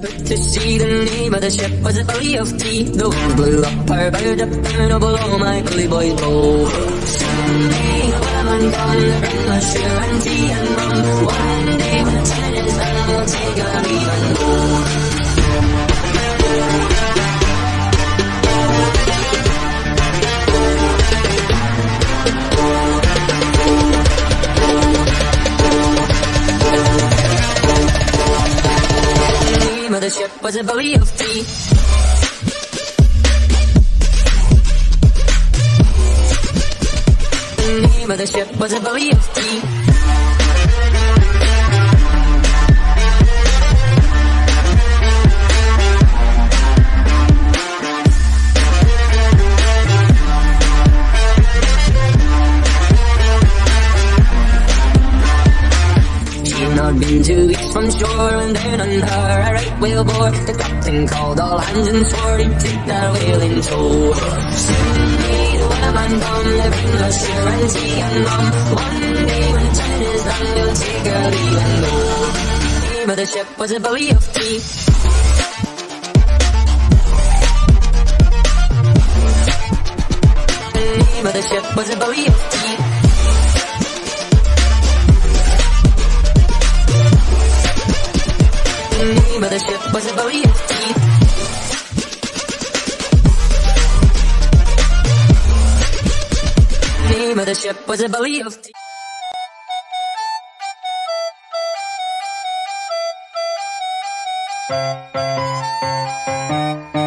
To see the name of the ship was a belly of tea. The wind blew up her bow up down below my bully boy's bow. Someday when I'm gone, bring my sugar and tea and rum. One day when the tenants and I will take a leave and go. The ship was a belly of tea. The name of the ship was a belly of tea. Been 2 weeks from shore and down under a right whale bore. The captain called all hands and swore he'd take that whale in tow. Someday the whaleman come, they bring us sugar and tea and rum. One day when the time is done, we'll take our leave and go. The name of the ship was a belly of tea. The name of the ship was a belly of tea. The name of the ship was a belly of tea. The name of the ship was a belly of tea.